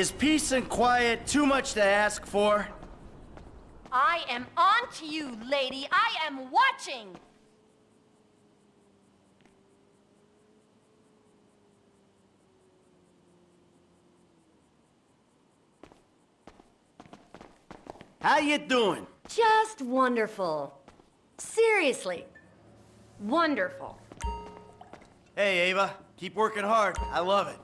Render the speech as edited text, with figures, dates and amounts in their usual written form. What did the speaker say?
Is peace and quiet too much to ask for? I am on to you, lady. I am watching. How you doing? Just wonderful. Seriously. Wonderful. Hey, Eva. Keep working hard. I love it.